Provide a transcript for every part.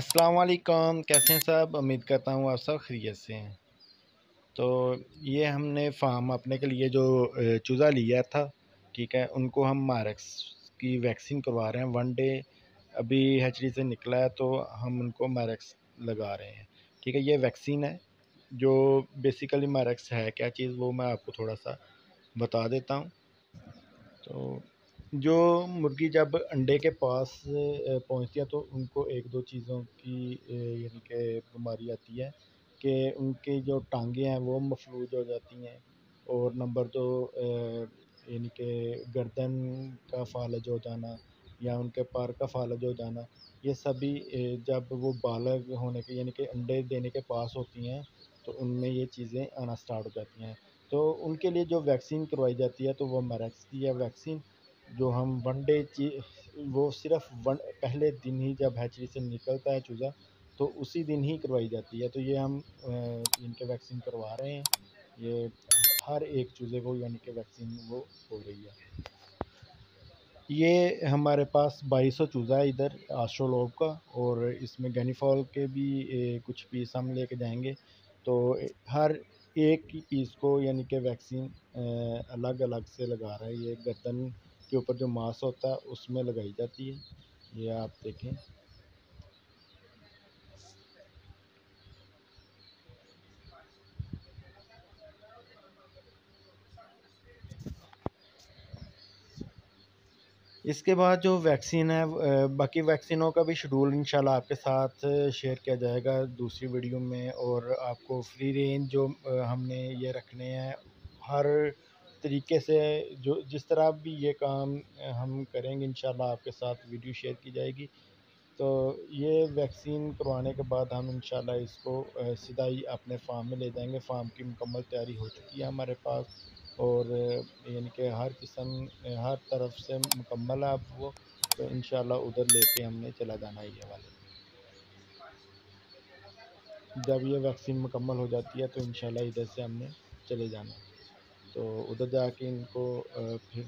अस्सलाम वालेकुम, कैसे हैं साहब। उम्मीद करता हूँ आप सब खैरियत से हैं। तो ये हमने फार्म अपने के लिए जो चूज़ा लिया था, ठीक है, उनको हम मारेक्स की वैक्सीन करवा रहे हैं। वन डे अभी हैचरी से निकला है तो हम उनको मारेक्स लगा रहे हैं, ठीक है। ये वैक्सीन है जो बेसिकली मारेक्स है क्या चीज़ वो मैं आपको थोड़ा सा बता देता हूँ। तो जो मुर्गी जब अंडे के पास पहुंचती है तो उनको एक दो चीज़ों की यानी कि बीमारी आती है कि उनकी जो टांगें हैं वो मफलूज हो जाती हैं, और नंबर दो यानी कि गर्दन का फालज हो जाना या उनके पर का फालज हो जाना। ये सभी जब वो बालग होने के यानी कि अंडे देने के पास होती हैं तो उनमें ये चीज़ें आना स्टार्ट हो जाती हैं। तो उनके लिए जो वैक्सीन करवाई जाती है तो वो मैरेक्स की है वैक्सीन, जो हम वन डे वो सिर्फ पहले दिन ही जब हैचरी से निकलता है चूज़ा तो उसी दिन ही करवाई जाती है। तो ये हम इनके वैक्सीन करवा रहे हैं, ये हर एक चूज़े को यानी कि वैक्सीन वो हो रही है। ये हमारे पास 2200 चूज़ा है इधर आस्ट्रोलोब का, और इसमें गैनीफॉल के भी कुछ पीस हम लेके जाएंगे। तो हर एक ही पीस को यानी कि वैक्सीन अलग अलग से लगा रहे हैं। ये गर्दन के ऊपर जो मांस होता है उसमें लगाई जाती है, ये आप देखें। इसके बाद जो वैक्सीन है, बाकी वैक्सीनों का भी शेड्यूल इंशाल्लाह आपके साथ शेयर किया जाएगा दूसरी वीडियो में। और आपको फ्री रेंज जो हमने ये रखने हैं हर तरीके से, जो जिस तरह भी ये काम हम करेंगे इंशाल्लाह आपके साथ वीडियो शेयर की जाएगी। तो ये वैक्सीन करवाने के बाद हम इंशाल्लाह इसको सीधा ही अपने फार्म में ले जाएंगे। फार्म की मुकम्मल तैयारी हो चुकी है हमारे पास, और यानी कि हर किस्म हर तरफ से मुकम्मल है अब वो, तो इंशाल्लाह उधर लेके हमने चला जाना है। ये वाले जब ये वैक्सीन मुकम्मल हो जाती है तो इंशाल्लाह इधर से हमने चले जाना है। तो उधर जाके इनको फिर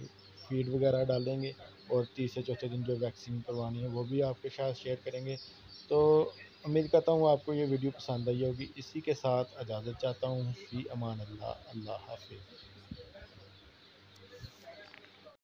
फीड वगैरह डालेंगे, और तीसरे चौथे दिन जो वैक्सीन करवानी है वो भी आपके साथ शेयर करेंगे। तो उम्मीद करता हूँ आपको ये वीडियो पसंद आई होगी। इसी के साथ इजाज़त चाहता हूँ। फ़ी अमान अल्लाह, अल्लाह हाफ़िज़।